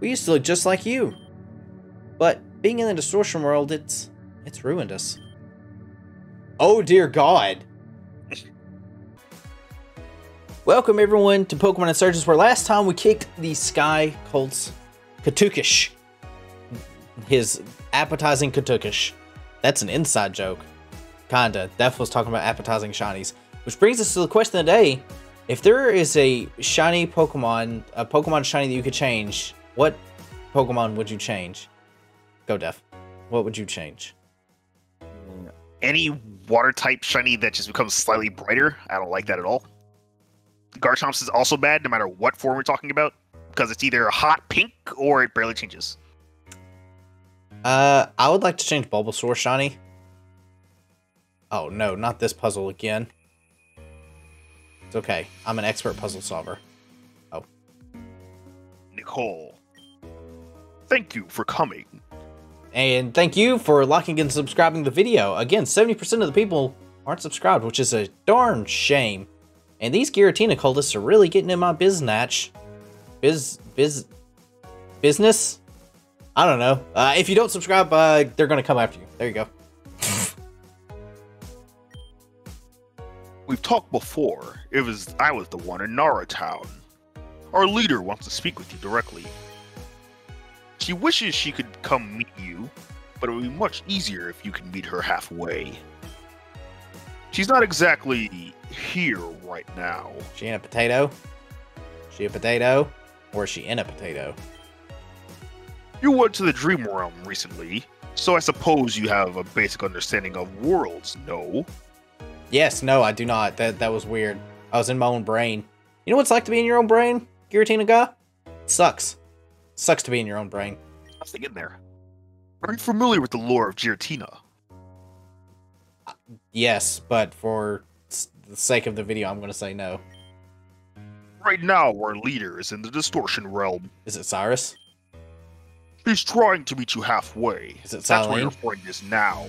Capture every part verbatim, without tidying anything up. We used to look just like you. But being in the distortion world, it's it's ruined us. Oh dear God. Welcome everyone to Pokemon Insurgence, where last time we kicked the Sky Colt's Katukish. His appetizing Katukish. That's an inside joke. Kinda. That was talking about appetizing shinies. Which brings us to the question of the day. If there is a shiny Pokemon, a Pokemon shiny that you could change, what Pokemon would you change? Go Def. What would you change? Any water type shiny that just becomes slightly brighter. I don't like that at all. Garchomp's is also bad, no matter what form we're talking about, because it's either a hot pink or it barely changes. Uh, I would like to change Bulbasaur shiny. Oh no, not this puzzle again. It's okay. I'm an expert puzzle solver. Oh. Nicole. Thank you for coming. And thank you for liking and subscribing the video. Again, seventy percent of the people aren't subscribed, which is a darn shame. And these Giratina cultists are really getting in my biznatch. Biz, biz, business? I don't know. Uh, if you don't subscribe, uh, they're going to come after you. There you go. We've talked before. It was I was the one in Nara Town. Our leader wants to speak with you directly. She wishes she could come meet you, but it would be much easier if you could meet her halfway. She's not exactly here right now. She in a potato? She a potato? Or is she in a potato? You went to the Dream Realm recently, so I suppose you have a basic understanding of worlds, no? Yes, no, I do not. That that was weird. I was in my own brain. You know what it's like to be in your own brain, Giratina guy? It sucks. It sucks to be in your own brain. I was thinking there. Are you familiar with the lore of Giratina? Uh, yes, but for the sake of the video, I'm going to say no. Right now, our leader is in the Distortion Realm. Is it Cyrus? He's trying to meet you halfway. Is it Silene? That's where your friend is now.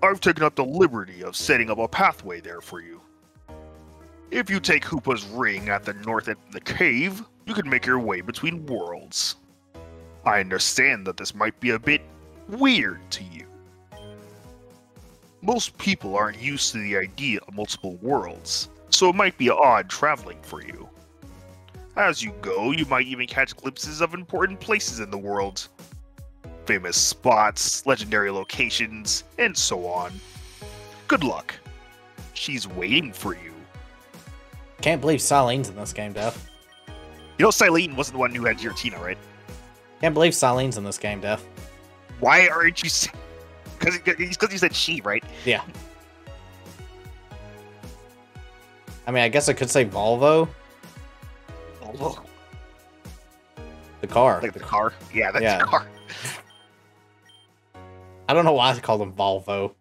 I've taken up the liberty of setting up a pathway there for you. If you take Hoopa's ring at the north end of the cave, you can make your way between worlds. I understand that this might be a bit weird to you. Most people aren't used to the idea of multiple worlds, so it might be odd traveling for you. As you go, you might even catch glimpses of important places in the world. Famous spots, legendary locations, and so on. Good luck. She's waiting for you. Can't believe Silene's in this game, Def. You know Silene wasn't the one who had Giratina, right? Can't believe Silene's in this game, Def. Why aren't you... Because you said she, right? Yeah. I mean, I guess I could say Volvo. Volvo. The car. Like the car? Yeah, that's yeah. The car. I don't know why I call them Volvo.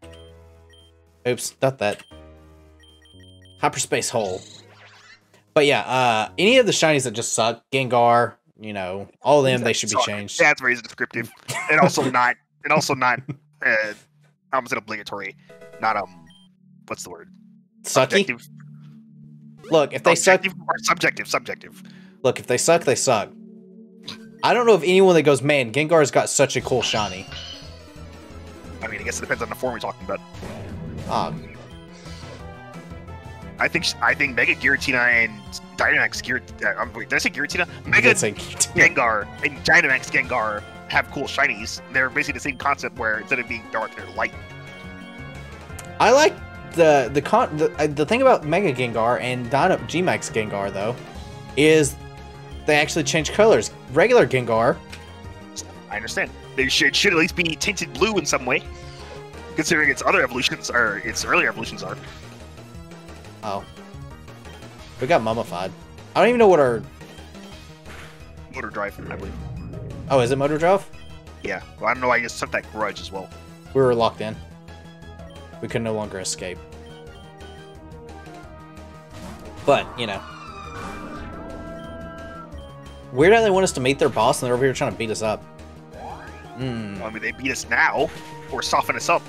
Oops, not that. Hyperspace hole. But yeah, uh, any of the shinies that just suck, Gengar, you know, all of them, they should be changed. That's very descriptive, and also not, and also not, uh, I was obligatory, not um, what's the word? Sucky. Objective. Look, if they Objective suck, or subjective, subjective. Look, if they suck, they suck. I don't know of anyone that goes, man, Gengar's got such a cool shiny. I mean, I guess it depends on the form we're talking about. Um, I think I think Mega Giratina and Dynamax Giratina. Um, wait, did I say Giratina? Mega say Giratina. Gengar and Dynamax Gengar have cool shinies. They're basically the same concept where instead of being dark, they're light. I like the the con the, uh, the thing about Mega Gengar and Dynamax Gengar though is they actually change colors. Regular Gengar. I understand. They should should at least be tinted blue in some way, considering its other evolutions or its earlier evolutions are. Oh, we got mummified. I don't even know what our motor drive, I believe. Oh, is it motor drive? Yeah. Well, I don't know. I just took that grudge as well. We were locked in. We could no longer escape. But you know, weird how they want us to meet their boss and they're over here trying to beat us up. Mm. Well, I mean, they beat us now, or soften us up.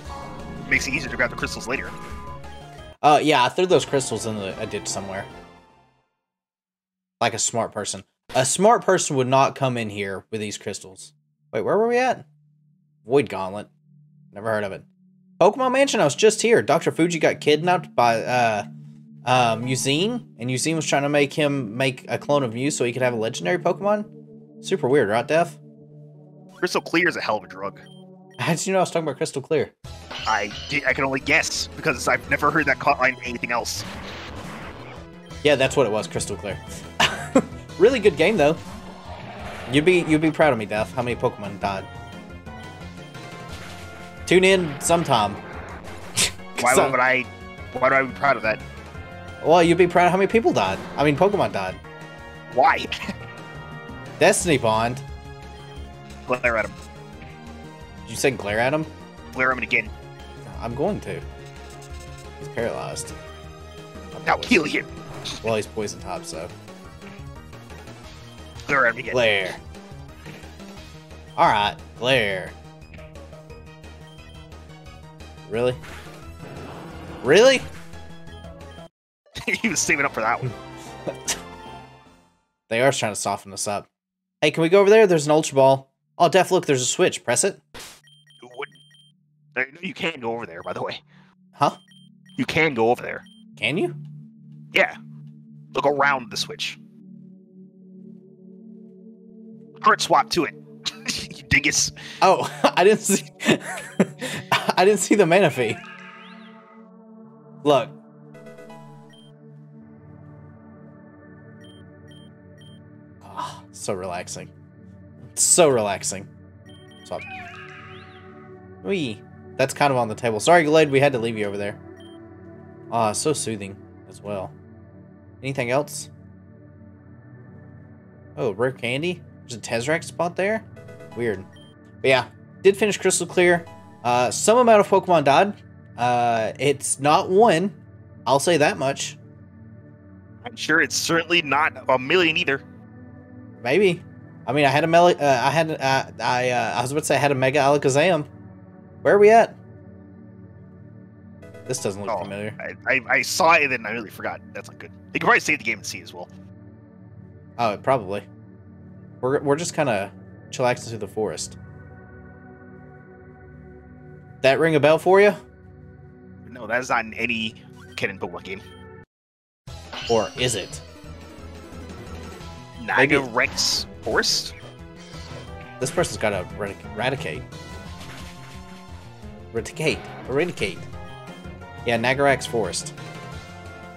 It makes it easier to grab the crystals later. Uh, yeah, I threw those crystals in the, a ditch somewhere. Like a smart person. A smart person would not come in here with these crystals. Wait, where were we at? Void Gauntlet. Never heard of it. Pokemon Mansion, I was just here. Doctor Fuji got kidnapped by uh, um, Yuzine, and Yuzine was trying to make him make a clone of Mew so he could have a legendary Pokemon. Super weird, right, Def? Crystal Clear is a hell of a drug. How did you know I was talking about Crystal Clear? I did, I can only guess, because I've never heard that line or anything else. Yeah, that's what it was, Crystal Clear. Really good game, though. You'd be you'd be proud of me, Def, how many Pokemon died. Tune in sometime. Why would I'm... I why do I be proud of that? Well, you'd be proud of how many people died. I mean, Pokemon died. Why? Destiny Bond. Glare at him. Did you say glare at him? Glare him again. I'm going to. He's paralyzed. Now kill him. Well, he's poison type, so. Glare at him again. Glare. Alright, glare. Really? Really? He was saving up for that one. They are trying to soften us up. Hey, can we go over there? There's an Ultra Ball. Oh, Def, look, there's a switch. Press it. You wouldn't. You can go over there, by the way. Huh? You can go over there. Can you? Yeah. Look around the switch. Heart swap to it. You dingus. Oh, I didn't see... I didn't see the Manaphy. Look. Oh, so relaxing. So relaxing. Swap. Wee. That's kind of on the table. Sorry, Glade, we had to leave you over there. Ah, oh, so soothing as well. Anything else? Oh, rare candy. There's a Tesseract spot there. Weird. But yeah, did finish Crystal Clear. Uh, some amount of Pokemon died. Uh, it's not one. I'll say that much. I'm sure it's certainly not a million either. Maybe. I mean, I had a mele. Uh, I had. Uh, I. Uh, I was about to say I had a Mega Alakazam. Where are we at? This doesn't look oh, familiar. I, I, I saw it and I really forgot. That's not good. You can probably save the game and see as well. Oh, probably. We're we're just kind of chillaxing through the forest. That ring a bell for you? No, that's not in any canon Pokemon game. Or is it? Nagarex Forest? This person's got to eradicate. Eradicate. Eradicate. Yeah, Nagarex Forest.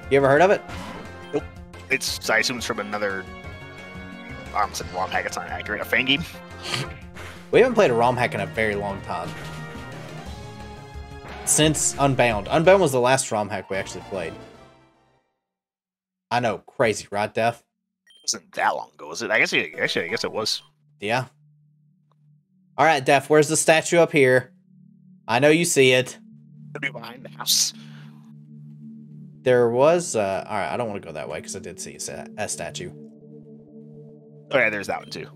You ever heard of it? Nope. It's, I assume it's from another... I almost said ROM hack. It's not accurate. A fan game? We haven't played a ROM hack in a very long time. Since Unbound. Unbound was the last ROM hack we actually played. I know, crazy, right, Def? It wasn't that long ago, was it? I guess it, actually, I guess it was. Yeah. All right, Def, where's the statue up here? I know you see it. It'll be behind the house. There was... Uh, all right, I don't want to go that way because I did see a, a statue. Oh, yeah, there's that one, too.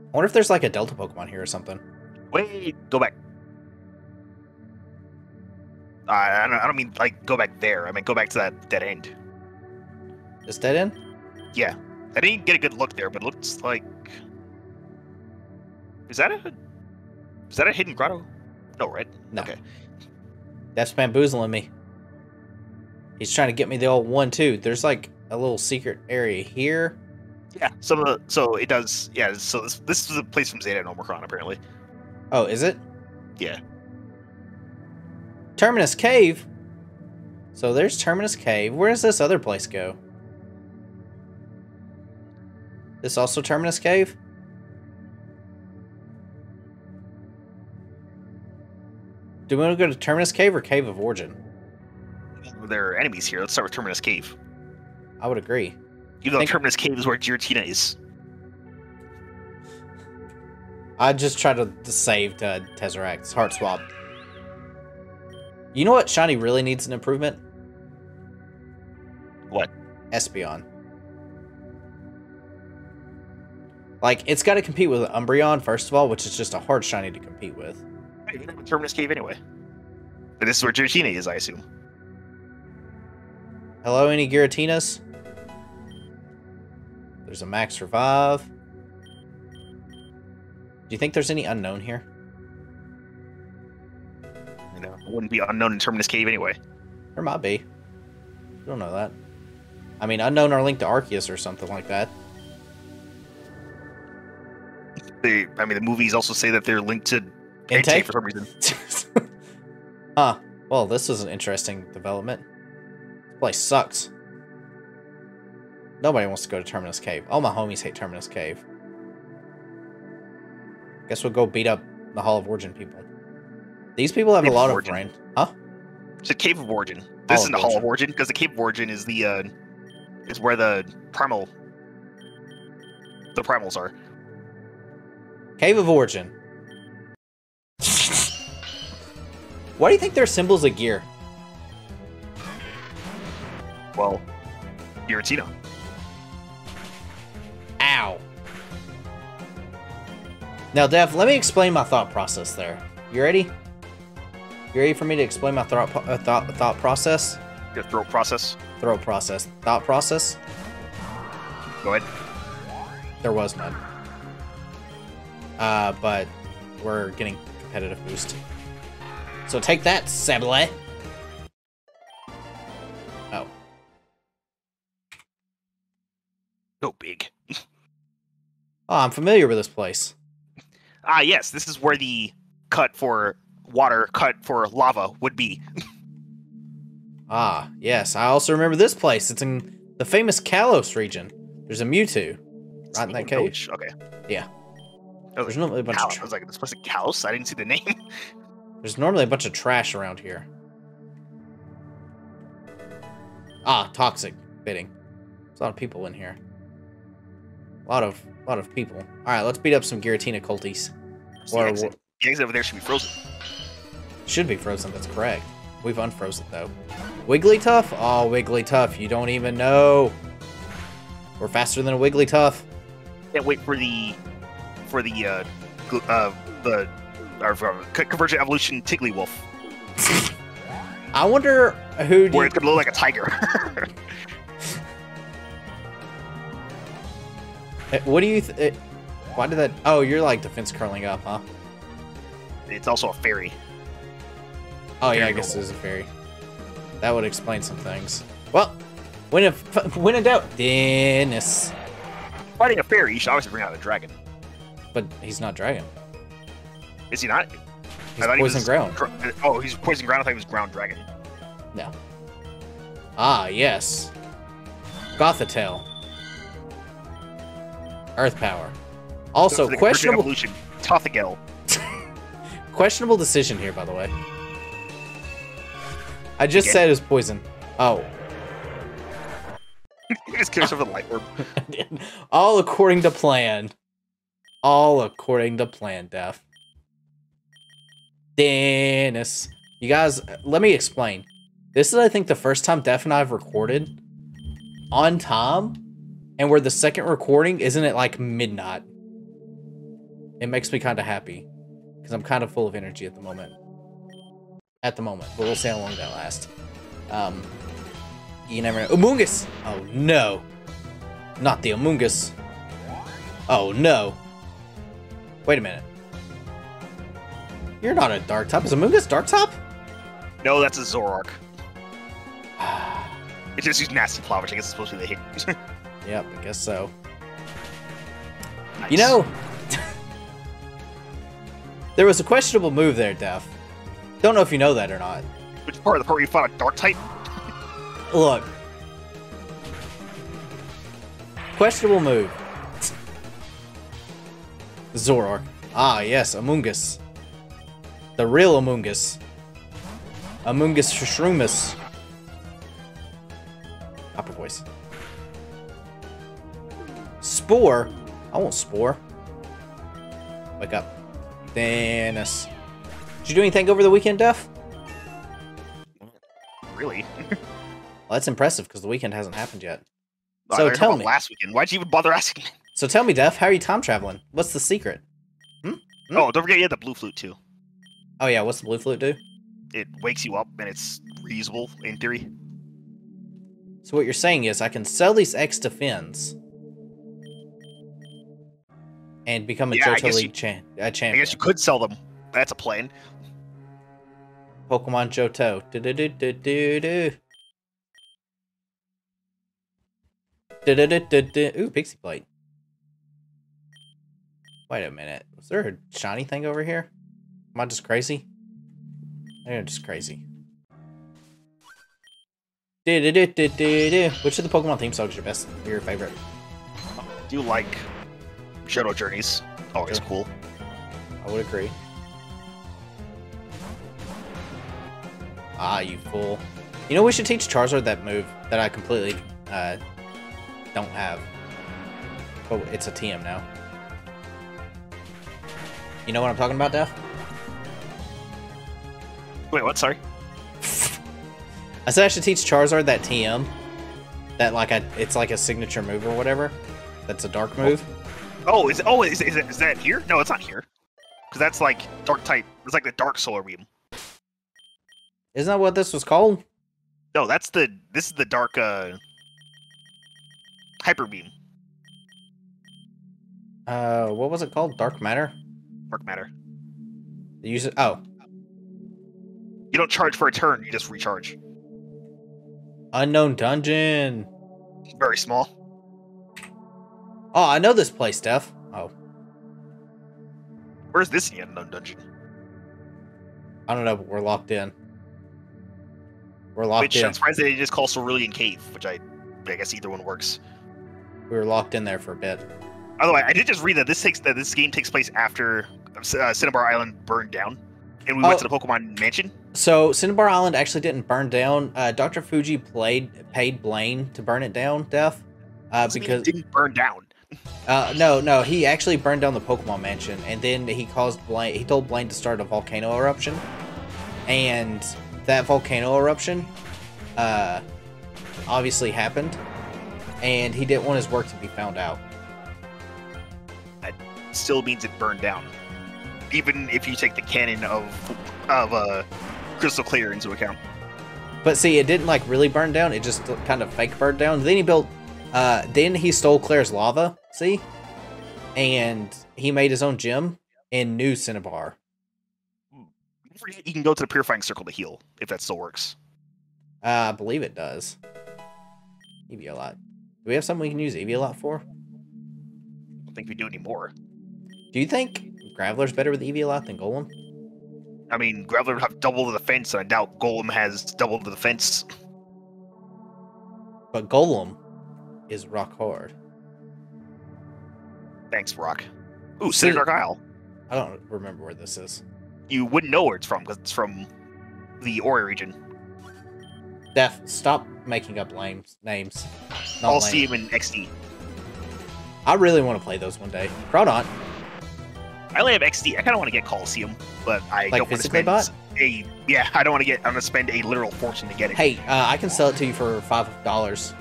I wonder if there's like a Delta Pokemon here or something. Wait, go back. Uh, I, don't, I don't mean like go back there. I mean go back to that dead end. This dead end? Yeah. I didn't get a good look there, but it looks like... Is that a... Is that a hidden grotto? No, right? No. Okay. That's bamboozling me. He's trying to get me the old one, too. There's like a little secret area here. Yeah, some of the, so it does, yeah, so this this is a place from Zeta and Omicron, apparently. Oh, is it? Yeah. Terminus Cave? So there's Terminus Cave. Where does this other place go? This also Terminus Cave? Do we want to go to Terminus Cave or Cave of Origin? There are enemies here. Let's start with Terminus Cave. I would agree. Even though Terminus Cave is where Giratina is. I just tried to, to save uh, Tesseract's heart swap. You know what shiny really needs an improvement? What? Espeon. Like, it's got to compete with Umbreon, first of all, which is just a hard shiny to compete with. Hey, you're not with Terminus Cave anyway. But this is where Giratina is, I assume. Hello, any Giratinas? There's a Max Revive. Do you think there's any Unknown here? You know, it wouldn't be Unknown in Terminus Cave anyway. There might be. You don't know that. I mean, Unknown are linked to Arceus or something like that. They, I mean, the movies also say that they're linked to Entei for some reason. Huh. Well, this is an interesting development. This place sucks. Nobody wants to go to Terminus Cave. All my homies hate Terminus Cave. Guess we'll go beat up the Hall of Origin people. These people have Cave a lot of, of brain. Huh? It's the Cave of Origin. This isn't the Hall of Origin, because the Cave of Origin is the uh, is where the primal the primals are. Cave of Origin. Why do you think their symbol's a gear? Well, Giratina. Ow. Now, Dev, let me explain my thought process there. You ready? You ready for me to explain my thought uh, thought thought process? Your throat process. Throat process. Thought process. Go ahead. There was none. Uh, but we're getting competitive boost. So take that, Sableye. Oh. Go big. Oh, I'm familiar with this place. Ah, yes, this is where the cut for water, cut for lava would be. Ah, yes, I also remember this place. It's in the famous Kalos region. There's a Mewtwo right in that cave. Coach. Okay. Yeah. There's like, normally a bunch Kalos. of I was like, this place is Kalos? I didn't see the name. There's normally a bunch of trash around here. Ah, toxic bidding. There's a lot of people in here. A lot of, a lot of people. All right, let's beat up some Giratina culties. Or, the, exit. the exit over there should be frozen. Should be frozen, that's correct. We've unfrozen it, though. Wigglytuff? Oh, Wigglytuff, you don't even know. We're faster than a Wigglytuff. Can't wait for the, for the, uh, uh, the, or from Convergent Evolution Tigglywoolf. I wonder who... Where it's gonna look like a tiger. What do you... Th it, why did that... Oh, you're like defense curling up, huh? It's also a fairy. Oh, fairy yeah, I guess it is a fairy. That would explain some things. Well, when, if, when in doubt... Dennis. Fighting a fairy, you should obviously bring out a dragon. But he's not dragon. Is he not? He's poison he was, ground. Oh, he's poison ground. I thought he was ground dragon. No. Ah, yes. Gothitelle. Earth power. Also, questionable... Tothigal. Questionable decision here, by the way. I just Again. said it was poison. Oh. He just cares over the light orb. All according to plan. All according to plan, Def. Dennis, you guys, let me explain. This is, I think, the first time Def and I have recorded on time, and where the second recording isn't at like midnight. It makes me kind of happy because I'm kind of full of energy at the moment. At the moment, but we'll see how long that lasts. Um, you never know. Amoonguss! Oh no, not the Amoonguss. Oh no. Wait a minute. You're not a dark type. Is Amoonguss dark type? No, that's a Zoroark. It just used nasty plow, which I guess is supposed to be the hit. Yep, I guess so. Nice. You know, there was a questionable move there, Def. Don't know if you know that or not. Which part of the part where you fought a dark type? Look. Questionable move. Zoroark. Ah, yes, Amoonguss. The real Amoonguss. Amoonguss Shroomus. Upper voice. Spore? I want Spore. Wake up. Thanos. Did you do anything over the weekend, Duff? Really? Well, that's impressive, because the weekend hasn't happened yet. Oh, so tell me. Last weekend. Why'd you even bother asking me? So tell me, Duff, how are you time traveling? What's the secret? Hmm? Hmm? Oh, don't forget you had the blue flute, too. Oh yeah, what's the blue flute do? It wakes you up and it's reusable in theory. So what you're saying is I can sell these X to Fins and become a yeah, Johto League you, cha a champion. I guess you could sell them. That's a plan. Pokemon Johto. Do do do do do do. Do do do do do. Ooh, Pixie Plate. Wait a minute. Was there a shiny thing over here? Am I just crazy? I'm just crazy. Do do do do do do. Which of the Pokemon theme songs is your best? Your favorite? I do like Johto Journeys. Always cool. I would agree. Ah, you fool. You know, we should teach Charizard that move that I completely uh, don't have. Oh, it's a T M now. You know what I'm talking about, Daph? Wait, what? Sorry? I said I should teach Charizard that T M. That, like, I, it's like a signature move or whatever. That's a dark move. Oh, oh is, oh, is, is, is that here? No, it's not here. Because that's, like, dark type. It's like the dark solar beam. Isn't that what this was called? No, that's the, this is the dark, uh, hyper beam. Uh, what was it called? Dark Matter? Dark Matter. You use it, oh. You don't charge for a turn, you just recharge. Unknown Dungeon. Very small. Oh, I know this place, Steph. Oh. Where's this in the Unknown Dungeon? I don't know, but we're locked in. We're locked which, in. I'm surprised they just call Cerulean Cave, which I, I guess either one works. We were locked in there for a bit. By the way, I did just read that this takes that this game takes place after uh, Cinnabar Island burned down, and we oh, went to the Pokemon Mansion. So Cinnabar Island actually didn't burn down. Uh, Doctor Fuji played paid Blaine to burn it down, Def, uh, because it didn't burn down. uh, no, no, he actually burned down the Pokemon Mansion, and then he caused Blaine. He told Blaine to start a volcano eruption, and that volcano eruption uh, obviously happened, and he didn't want his work to be found out. That still means it burned down, even if you take the canon of of uh, Crystal Clear into account. But see, it didn't like really burn down; it just kind of fake burned down. Then he built, uh, then he stole Claire's lava, see, and he made his own gym in New Cinnabar. You can go to the Purifying Circle to heal, if that still works. Uh, I believe it does. Eviolite. Do we have something we can use Eviolite for? I don't think we do anymore. Do you think Graveler's better with Eviolite than Golem? I mean, Graveler would have double the defense, and I doubt Golem has double the defense. But Golem is rock hard. Thanks, Brock. Ooh, Cinnabar Isle. I don't remember where this is. You wouldn't know where it's from, because it's from the Ori region. Def, stop making up names. names. I'll see him in X D. I really want to play those one day. Crawdaunt. I only have X D. I kind of want to get Coliseum, but I like don't want to spend bot? a... Yeah, I don't want to get... I'm going to spend a literal fortune to get it. Hey, uh, I can sell it to you for five dollars.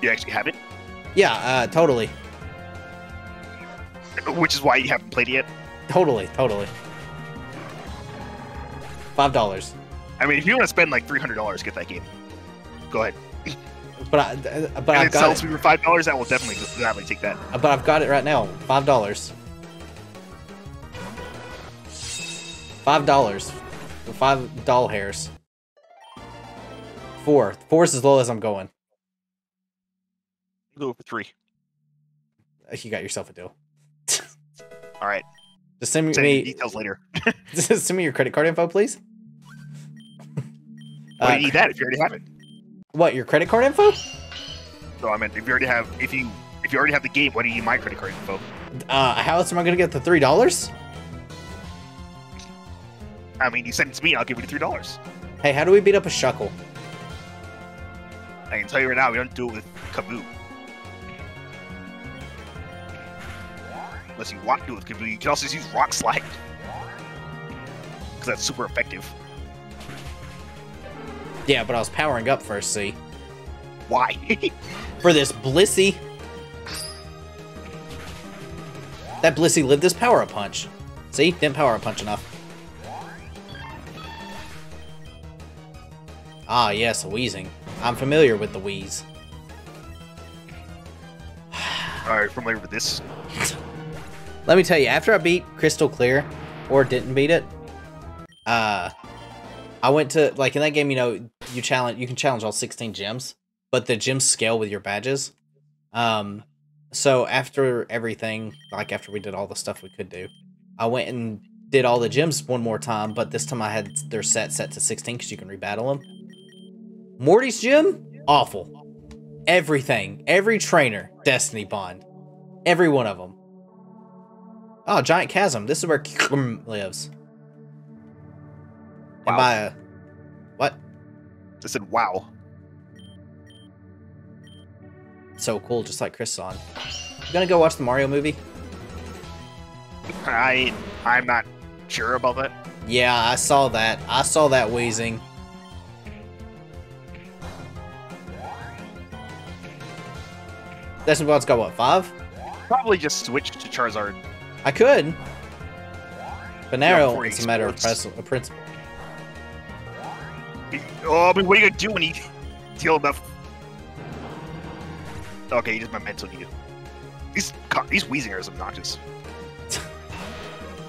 You actually have it? Yeah, uh, totally. Which is why you haven't played it yet? Totally, totally. Five dollars. I mean, if you want to spend like three hundred dollars, get that game. Go ahead. But I, but I've it got sells it. Me for five dollars. I will definitely gladly take that. But I've got it right now. Five dollars. Five dollars. Five doll hairs. Four. Four is as low as I'm going. Go for three. You got yourself a deal. All right. Just send me, send me details later. Just send me your credit card info, please. Why do you need that if you already have it? What, your credit card info? No, I meant if you already have if you if you already have the game, why do you need my credit card info? Uh, how else am I gonna get the three dollars? I mean, you send it to me, I'll give you the three dollars. Hey, how do we beat up a Shuckle? I can tell you right now, we don't do it with Kaboo. Unless you want to do it with Kaboo, you can also just use Rock Slide. Because that's super effective. Yeah, but I was powering up first, see? Why? For this Blissey. That Blissey lived this Power-Up Punch. See? Didn't Power-Up Punch enough. Ah, yes, a wheezing. I'm familiar with the wheeze. Alright, familiar with this. Let me tell you, after I beat Crystal Clear, or didn't beat it, uh, I went to, like, in that game, you know, you challenge, you can challenge all sixteen gyms, but the gyms scale with your badges. Um, so after everything, like after we did all the stuff we could do, I went and did all the gyms one more time, but this time I had their set set to sixteen because you can rebattle them. Morty's gym, awful. Everything, every trainer, Destiny Bond, every one of them. Oh, giant chasm. This is where Kyum lives. Wow. And by a... What? I said wow. So cool, just like Chris on. You gonna go watch the Mario movie? I, I'm not sure about that. Yeah, I saw that. I saw that wheezing. Destiny Bond's got what, five? Probably just switch to Charizard. I could. But now it's a matter of principle. Oh, but what are you gonna do when you deal enough? Okay, he just my mental need. These these wheezing are obnoxious.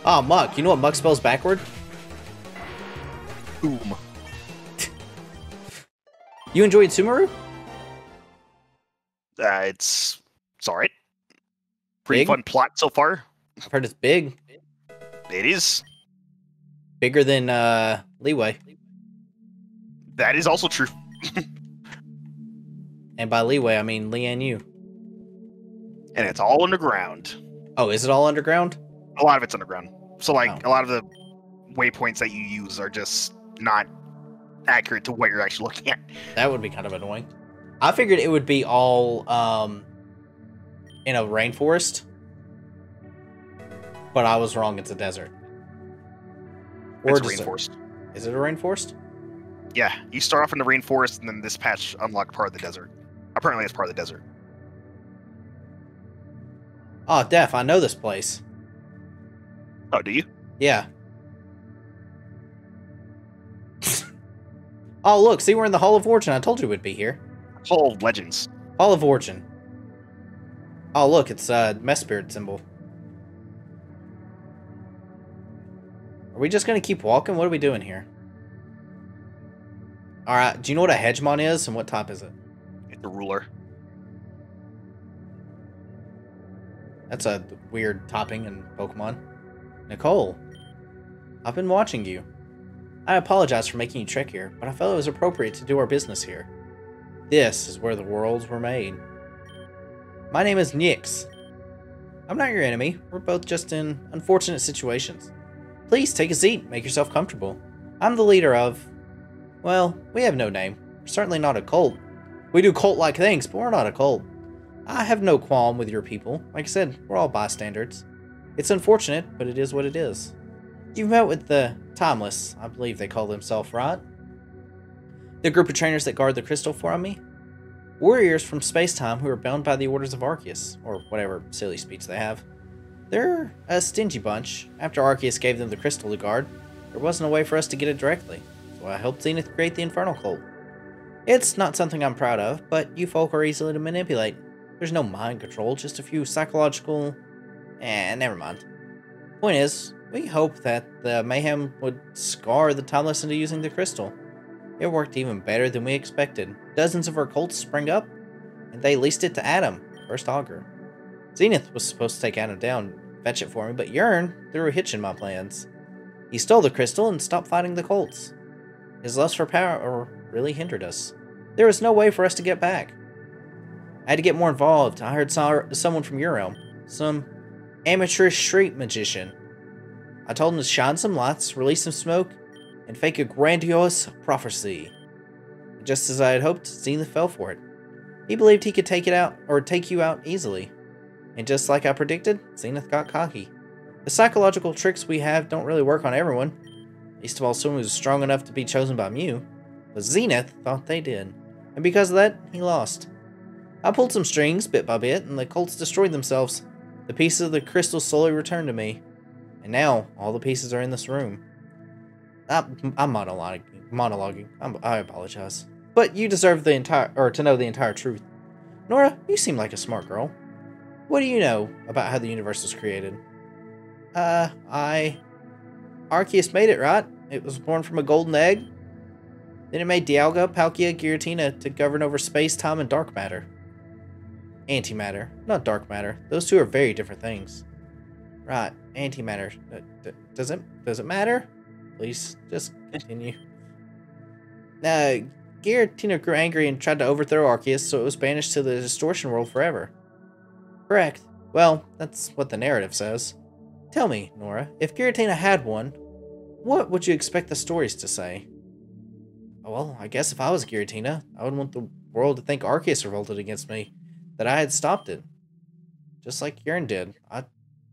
Oh, Muck. You know what Muck spells backward? Boom. You enjoyed Sumaru? Uh, it's it's alright. Pretty big? Fun plot so far. I've heard it's big. It is. Bigger than uh, Leeway. That is also true. And by Leeway, I mean Lee and you. And it's all underground. Oh, is it all underground? A lot of it's underground. So, like, oh. A lot of the waypoints that you use are just not accurate to what you're actually looking at. That would be kind of annoying. I figured it would be all um, in a rainforest. But I was wrong. It's a desert. Or it's a rainforest. A, is it a rainforest? Yeah, you start off in the rainforest, and then this patch unlocked part of the desert. Apparently, it's part of the desert. Oh, Def, I know this place. Oh, do you? Yeah. Oh, look, see, we're in the Hall of Origin. I told you we'd be here. Hall of Legends. Hall of Origin. Oh, look, it's a mess spirit symbol. Are we just going to keep walking? What are we doing here? Alright, do you know what a Hegemon is, and what type is it? It's a ruler. That's a weird topping in Pokemon. Nicole, I've been watching you. I apologize for making you trek here, but I felt it was appropriate to do our business here. This is where the worlds were made. My name is Nyx. I'm not your enemy. We're both just in unfortunate situations. Please take a seat. Make yourself comfortable. I'm the leader of... Well, we have no name. We're certainly not a cult. We do cult-like things, but we're not a cult. I have no qualm with your people. Like I said, we're all bystanders. It's unfortunate, but it is what it is. You've met with the Timeless, I believe they call themselves, right? The group of trainers that guard the crystal for me? Warriors from space-time who are bound by the orders of Arceus, or whatever silly speech they have. They're a stingy bunch. After Arceus gave them the crystal to guard, there wasn't a way for us to get it directly. I helped Zenith create the Infernal Cult. It's not something I'm proud of, but you folk are easily to manipulate. There's no mind control, just a few psychological... Eh, never mind. Point is, we hope that the mayhem would scar the Timeless into using the crystal. It worked even better than we expected. Dozens of our cults sprang up, and they leased it to Adam, first augur. Zenith was supposed to take Adam down and fetch it for me, but Yearn threw a hitch in my plans. He stole the crystal and stopped fighting the cults. His lust for power really hindered us. There was no way for us to get back. I had to get more involved. I hired someone from your realm, some amateurish street magician. I told him to shine some lights, release some smoke, and fake a grandiose prophecy. Just as I had hoped, Zenith fell for it. He believed he could take it out or take you out easily. And just like I predicted, Zenith got cocky. The psychological tricks we have don't really work on everyone. Least of all, someone who was strong enough to be chosen by Mew, but Zenith thought they did, and because of that, he lost. I pulled some strings, bit by bit, and the cults destroyed themselves. The pieces of the crystal slowly returned to me, and now all the pieces are in this room. I, I'm not lying. monologuing. I'm, I apologize. But you deserve the entire, or to know the entire truth. Nora, you seem like a smart girl. What do you know about how the universe was created? Uh, I... Arceus made it, right? It was born from a golden egg. Then it made Dialga, Palkia, Giratina to govern over space, time, and dark matter. Antimatter, not dark matter. Those two are very different things. Right, antimatter. Does it, does it matter? Please, just continue. uh, Giratina grew angry and tried to overthrow Arceus, so it was banished to the distortion world forever. Correct. Well, that's what the narrative says. Tell me, Nora, if Giratina had one, what would you expect the stories to say? Well, I guess if I was Giratina, I would want the world to think Arceus revolted against me, that I had stopped it. Just like Urine did. I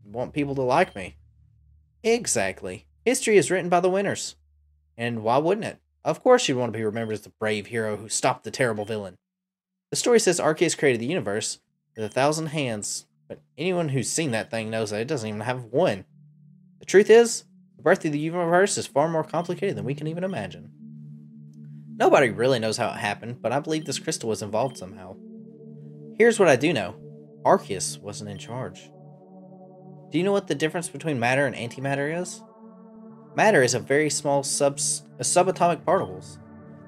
want people to like me. Exactly. History is written by the winners. And why wouldn't it? Of course you'd want to be remembered as the brave hero who stopped the terrible villain. The story says Arceus created the universe with a thousand hands, but anyone who's seen that thing knows that it doesn't even have one. The truth is, the birth of the universe is far more complicated than we can even imagine. Nobody really knows how it happened, but I believe this crystal was involved somehow. Here's what I do know. Arceus wasn't in charge. Do you know what the difference between matter and antimatter is? Matter is a very small sub subatomic particles.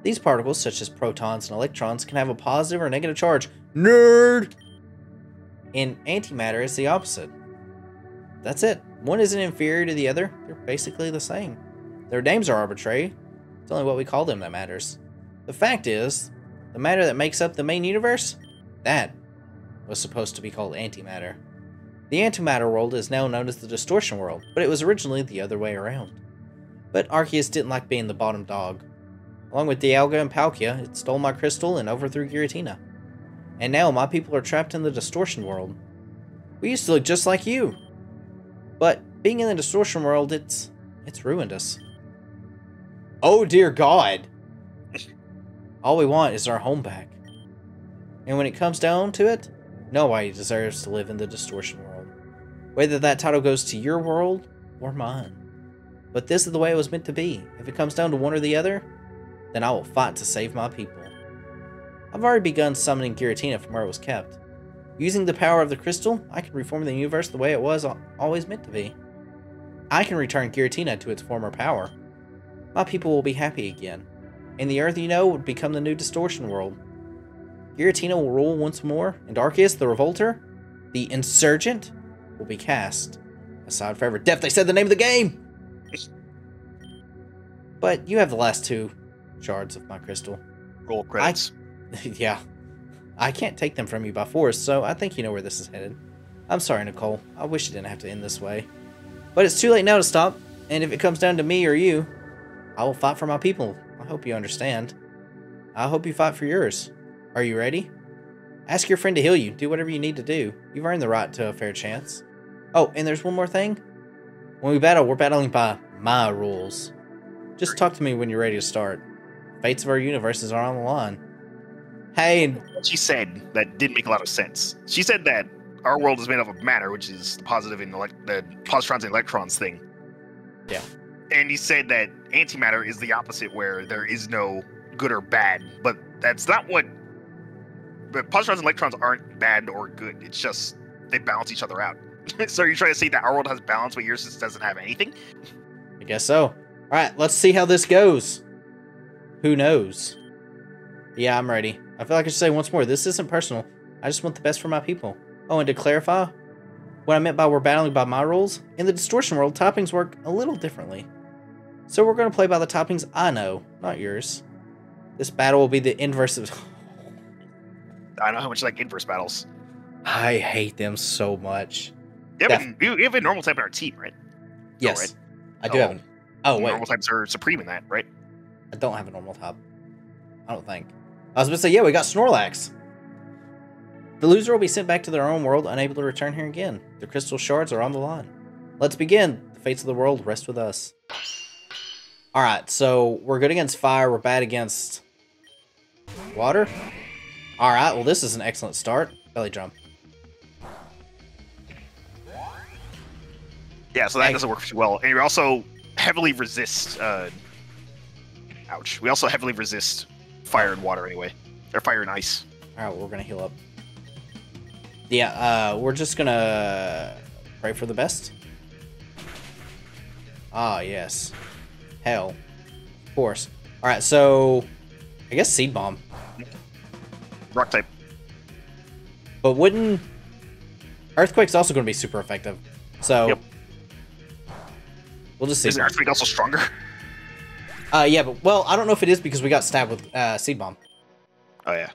These particles, such as protons and electrons, can have a positive or negative charge. Nerd! And antimatter is the opposite. That's it. One isn't inferior to the other. They're basically the same. Their names are arbitrary. It's only what we call them that matters. The fact is, the matter that makes up the main universe, that was supposed to be called antimatter. The antimatter world is now known as the distortion world, but it was originally the other way around. But Arceus didn't like being the bottom dog. Along with Dialga and Palkia, it stole my crystal and overthrew Giratina. And now my people are trapped in the distortion world. We used to look just like you. But being in the distortion world, it's it's ruined us. Oh dear God! All we want is our home back. And when it comes down to it, nobody deserves to live in the distortion world. Whether that title goes to your world or mine. But this is the way it was meant to be. If it comes down to one or the other, then I will fight to save my people. I've already begun summoning Giratina from where it was kept. Using the power of the crystal, I can reform the universe the way it was always meant to be. I can return Giratina to its former power. My people will be happy again, and the Earth you know would become the new distortion world. Giratina will rule once more, and Arceus, the Revolter, the Insurgent, will be cast aside forever. Death, they said the name of the game! But you have the last two shards of my crystal. Roll credits. I, yeah. I can't take them from you by force, so I think you know where this is headed. I'm sorry, Nicole. I wish it didn't have to end this way. But it's too late now to stop, and if it comes down to me or you, I will fight for my people. I hope you understand. I hope you fight for yours. Are you ready? Ask your friend to heal you. Do whatever you need to do. You've earned the right to a fair chance. Oh, and there's one more thing. When we battle, we're battling by my rules. Just talk to me when you're ready to start. Fates of our universes are on the line. Hey, and she said that didn't make a lot of sense. She said that our world is made up of matter, which is the positive and the positrons and electrons thing. Yeah. And he said that antimatter is the opposite, where there is no good or bad. But that's not what... But positrons and electrons aren't bad or good. It's just they balance each other out. So are you trying to say that our world has balance, but yours doesn't have anything? I guess so. All right, let's see how this goes. Who knows? Yeah, I'm ready. I feel like I should say once more, this isn't personal. I just want the best for my people. Oh, and to clarify, what I meant by we're battling by my rules, in the distortion world, toppings work a little differently. So we're going to play by the toppings I know, not yours. This battle will be the inverse of... I know how much you like inverse battles. I hate them so much. You have, a, you have a normal type in our team, right? Yes. Oh, right. I do oh, have an... Oh, wait. Normal types are supreme in that, right? I don't have a normal type. I don't think. I was about to say, yeah, we got Snorlax. The loser will be sent back to their own world, unable to return here again. The crystal shards are on the line. Let's begin. The fates of the world rest with us. All right, so we're good against fire. We're bad against water. All right, well, this is an excellent start. Belly jump. Yeah, so that Egg. doesn't work too well. And you also heavily resist uh, Ouch. We also heavily resist fire and water anyway. Or fire and ice. All right, well, we're going to heal up. Yeah, uh, we're just going to pray for the best. Ah, yes. Hell. Of course. All right, so I guess Seed Bomb. Rock type. But wouldn't... Earthquake's also going to be super effective. So yep. We'll just see. Isn't Earthquake also stronger? Uh, yeah, but, well, I don't know if it is because we got stabbed with uh, Seed Bomb. Oh, yeah.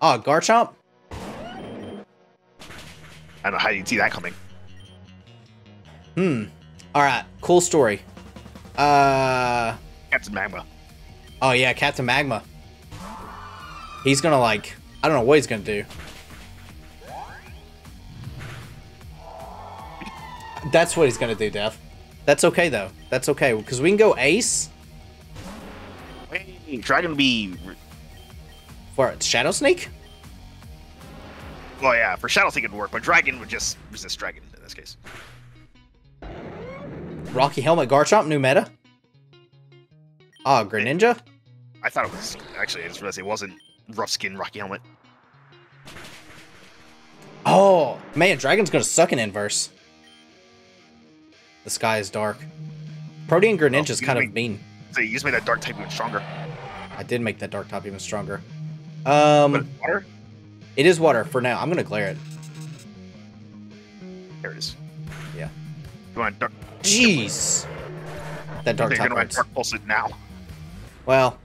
Oh, Garchomp? I don't know how you see that coming. Hmm. Alright, cool story. Uh... Captain Magma. Oh, yeah, Captain Magma. He's gonna, like... I don't know what he's gonna do. That's what he's gonna do, Death. That's okay, though. That's okay, because we can go Ace. Hey, Dragon Bee. For Shadow Sneak? Well, yeah, for Shadow Sneak it'd work, but Dragon would just resist Dragon in this case. Rocky Helmet Garchomp, new meta. Ah, oh, Greninja? I thought it was... Actually, I just realized it wasn't Rough Skin Rocky Helmet. Oh, man, Dragon's gonna suck in Inverse. The sky is dark. Protean Greninja is oh, kind made, of mean. So you just made that dark type even stronger. I did make that dark type even stronger. Um, but it's water? It is water for now. I'm going to glare it. There it is. Yeah. You want dark? Jeez. That dark type hurts. Dark pulse it now. Well,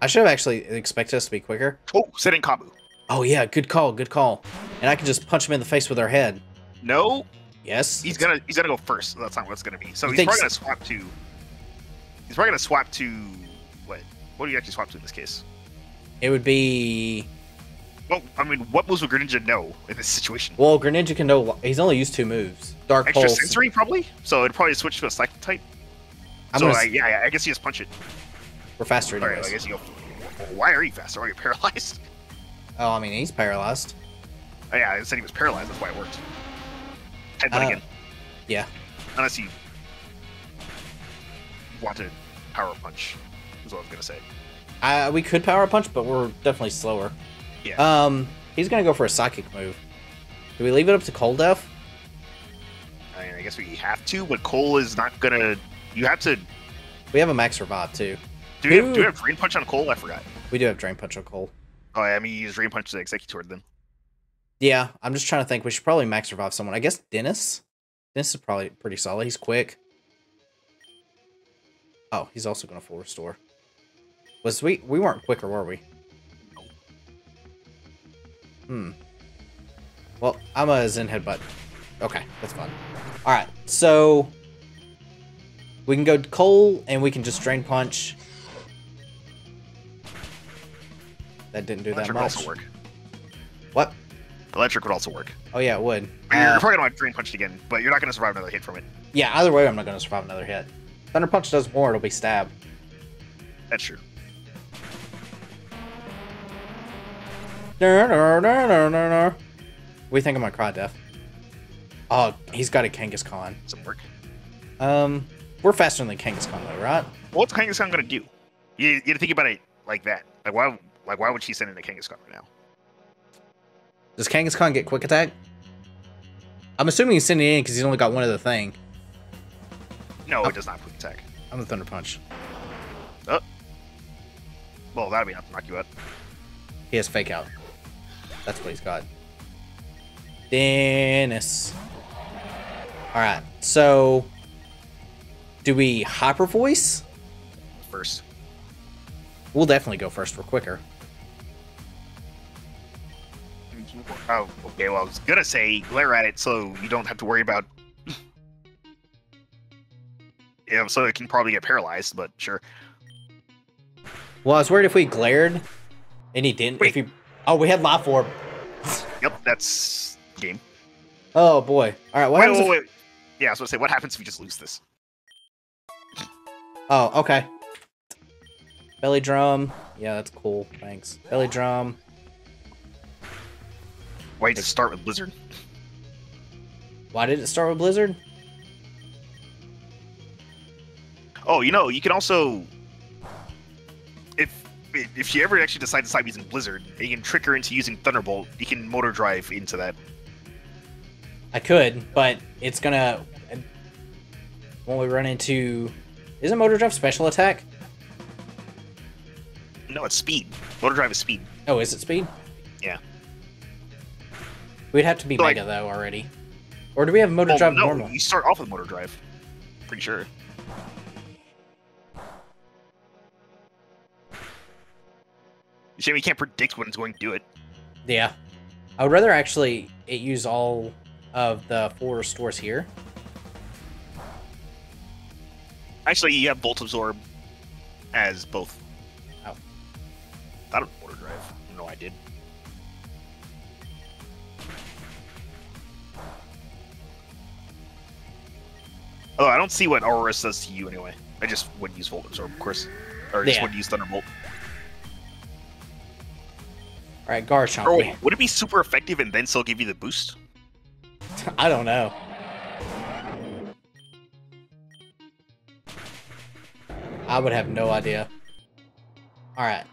I should have actually expected us to be quicker. Oh, sit in Cabo. Oh, yeah. Good call. Good call. And I can just punch him in the face with our head. No. Yes. He's gonna he's gonna go first. So that's not what's gonna be. So he's probably gonna swap to. He's probably gonna swap to what? What do you actually swap to in this case? It would be. Well, I mean, what moves would Greninja know in this situation? Well, Greninja can know. He's only used two moves. Dark Pulse. Extra sensory, probably. So it'd probably switch to a Psychic type. I'm so gonna... I, yeah, yeah, I guess you just punch it. We're faster. Anyways. All right, I guess you go. Why are you faster? Are you paralyzed? Oh, I mean, he's paralyzed. Oh, yeah, I said he was paralyzed. That's why it worked. Headbutt uh, again. Yeah. Unless you want to power punch, is what I was gonna say. Uh, we could power punch, but we're definitely slower. Yeah. Um, he's gonna go for a psychic move. Do we leave it up to Cold Death? I, mean, I guess we have to, but Cole is not gonna. You have to. We have a max revive too. Do we, have, do we have Drain Punch on Cole? I forgot. We do have Drain Punch on Cole. Oh, yeah, I mean, you use Drain Punch to Executor then. Yeah, I'm just trying to think. We should probably max revive someone. I guess Dennis. Dennis is probably pretty solid. He's quick. Oh, he's also going to full restore. Was we we weren't quicker, were we? No. Hmm. Well, I'm a Zen Headbutt. Okay, that's fine. All right, so we can go Cole, and we can just Drain Punch. That didn't do that much. Also work. What? Electric would also work. Oh, yeah, it would. You're uh, probably going to Drain Punched again, but you're not going to survive another hit from it. Yeah, either way, I'm not going to survive another hit. Thunder Punch does more, it'll be Stab. That's true. No, no, no, no, no, no. We think I'm going to cry, Def. Oh, he's got a Kangaskhan. Doesn't work. Um, we're faster than Kangaskhan, though, right? What's Kangaskhan going to do? You, you have to think about it like that. Like, why, like, why would she send in a Kangaskhan right now? Does Kangaskhan get Quick Attack? I'm assuming he's sending it in because he's only got one other thing. No, oh. It does not Quick Attack. I'm the Thunder Punch. Oh. Well, that'll be enough to knock you out. He has Fake Out. That's what he's got. Dennis. Alright, so... Do we Hyper Voice? First. We'll definitely go first. We're quicker. Oh, okay, well, I was gonna say glare at it so you don't have to worry about... yeah, so it can probably get paralyzed, but sure. Well, I was worried if we glared and he didn't. Wait. If he... Oh, we had Life Orb. Yep, that's game. Oh, boy. All right, what wait, happens wait, wait, if... wait. Yeah, I was gonna say, what happens if we just lose this? Oh, okay. Belly Drum. Yeah, that's cool. Thanks. Belly Drum. Why did it start with Blizzard? Why did it start with Blizzard? Oh, you know, you can also if she ever actually decides to stop using Blizzard, you can trick her into using Thunderbolt. You can Motor Drive into that. I could, but it's gonna... When we run into... Isn't Motor Drive special attack? No, it's speed. Motor Drive is speed. Oh, is it speed? Yeah. We'd have to be so Mega, like, though, already. Or do we have Motor well, Drive no, normal? You start off with Motor Drive. Pretty sure. Shame you can't predict when it's going to do it. Yeah. I would rather actually it use all of the four stores here. Actually, you have Bolt Absorb as both. Oh. That was Motor Drive. No, I did. Although I don't see what Aurorus does to you anyway. I just wouldn't use Volt Absorb, of course. Or just yeah. wouldn't use Thunderbolt. Alright, Garchomp. Oh, would it be super effective and then still give you the boost? I don't know. I would have no idea. Alright.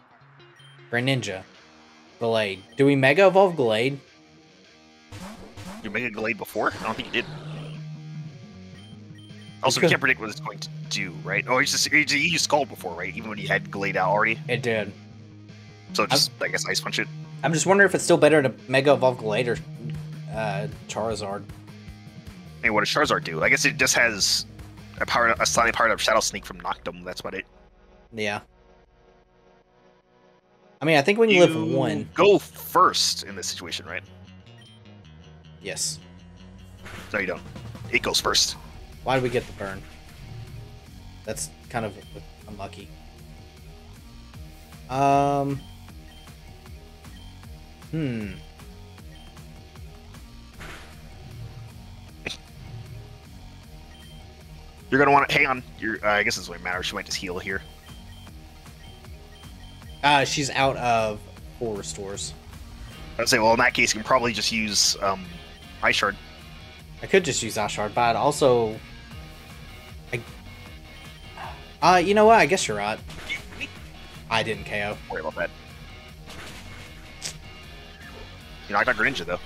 Greninja. Gallade. Do we Mega Evolve Gallade? Did you Mega Gallade before? I don't think you did. Also, you can't predict what it's going to do, right? Oh, you just you used Scald before, right? Even when you had Gallade out already? It did. So just, I'm, I guess, Ice Punch it. I'm just wondering if it's still better to Mega Evolve Gallade or uh, Charizard. Hey, what does Charizard do? I guess it just has a power, a slightly powered up Shadow Sneak from Noctum. That's about it. Yeah. I mean, I think when you, you live one... go first in this situation, right? Yes. No, you don't. It goes first. Why do we get the burn? That's kind of unlucky. Um. Hmm. You're gonna want to hang on. You're, uh, I guess this doesn't matter. She might just heal here. Uh, she's out of four restores. I'd say, well, in that case, you can probably just use um, Ice Shard. I could just use Ice Shard, but I'd also. I... Uh, you know what? I guess you're right. I didn't K O. Don't worry about that. You know, I got Greninja, though.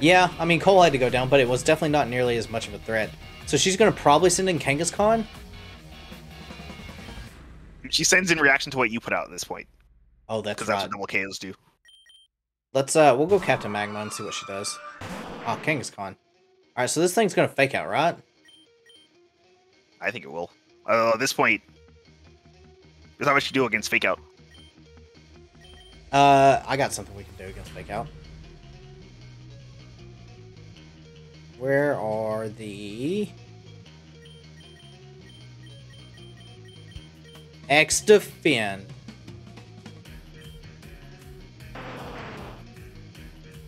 Yeah, I mean, Cole had to go down, but it was definitely not nearly as much of a threat. So she's going to probably send in Kangaskhan? She sends in reaction to what you put out at this point. Oh, that's right. Because that's what double K Os do. Let's, uh, we'll go Captain Magma and see what she does. Oh, Kangaskhan. Alright, so this thing's going to fake out, right? I think it will. Uh, at this point... Is that what you do against Fake Out? Uh, I got something we can do against Fake Out. Where are the... X-Defend.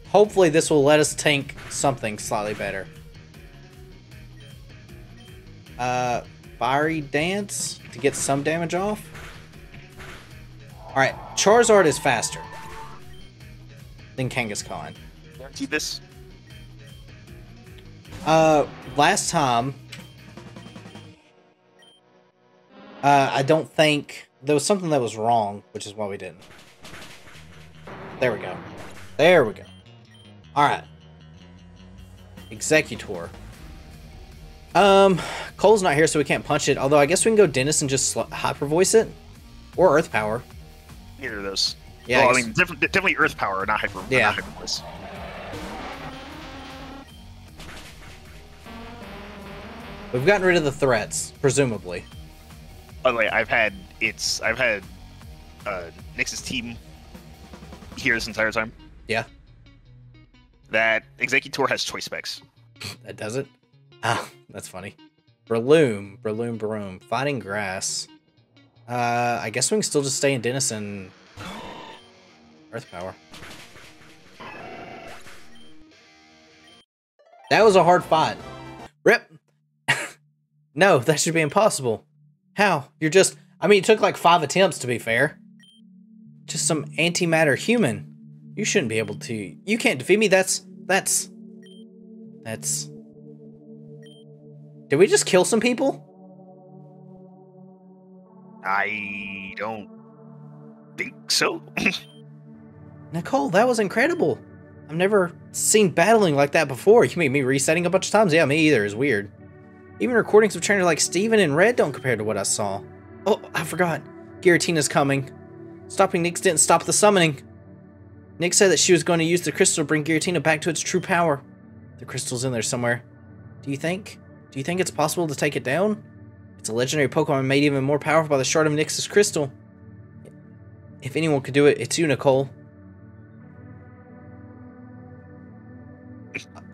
Hopefully this will let us tank something slightly better. Uh, Fiery Dance to get some damage off. Alright, Charizard is faster than Kangaskhan. Guarantee this. Uh, last time, uh, I don't think there was something that was wrong, which is why we didn't. There we go. There we go. Alright. Executor. Um, Cole's not here, so we can't punch it, although I guess we can go Dennis and just Hyper Voice it, or Earth Power. Either of those. Yeah, well, I, I mean, definitely Earth Power, not Hyper. Yeah. Not Hyper Voice. We've gotten rid of the threats, presumably. By the way, I've had it's I've had uh, Nyx's team here this entire time. Yeah. That Executor has choice specs. That does it. Ah, that's funny. Breloom, Breloom, Breloom, Fighting Grass. Uh, I guess we can still just stay in Denison. Earth Power. That was a hard fight. Rip! No, that should be impossible. How? You're just... I mean, it took like five attempts, to be fair. Just some antimatter human. You shouldn't be able to... You can't defeat me, that's... That's... That's... Did we just kill some people? I don't think so. Nicole, that was incredible. I've never seen battling like that before. You made me resetting a bunch of times? Yeah, me either. It's weird. Even recordings of trainers like Steven and Red don't compare to what I saw. Oh, I forgot. Giratina's coming. Stopping Nyx didn't stop the summoning. Nyx said that she was going to use the crystal to bring Giratina back to its true power. The crystal's in there somewhere. Do you think? Do you think it's possible to take it down? It's a legendary Pokemon made even more powerful by the shard of Nyx's crystal. If anyone could do it, it's you, Nicole.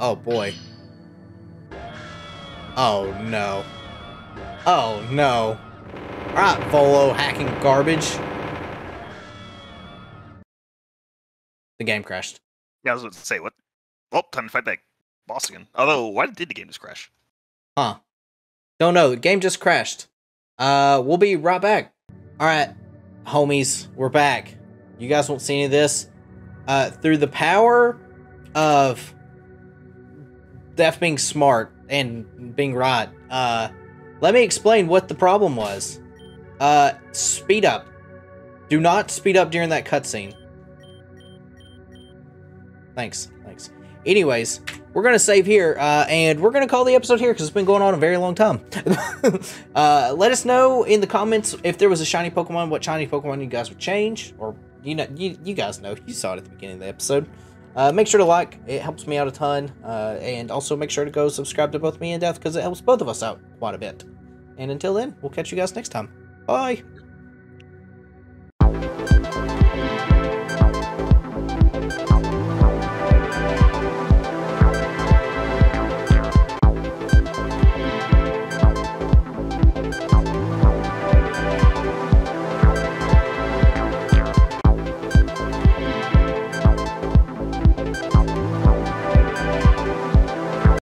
Oh, boy. Oh, no. Oh, no. Alright, Volo hacking garbage. The game crashed. Yeah, I was about to say, what? Oh, time to fight that boss again. Although, why did the game just crash? Huh. Don't know, the game just crashed. Uh, we'll be right back. Alright, homies, we're back. You guys won't see any of this. Uh, through the power of Def being smart and being right, uh, let me explain what the problem was. Uh, speed up. Do not speed up during that cutscene. Thanks, thanks. Anyways, we're going to save here, uh, and we're going to call the episode here because it's been going on a very long time. uh, let us know in the comments if there was a shiny Pokemon, what shiny Pokemon you guys would change, or, you know, you, you guys know. You saw it at the beginning of the episode. Uh, make sure to like. It helps me out a ton. Uh, and also make sure to go subscribe to both me and Death because it helps both of us out quite a bit. And until then, we'll catch you guys next time. Bye!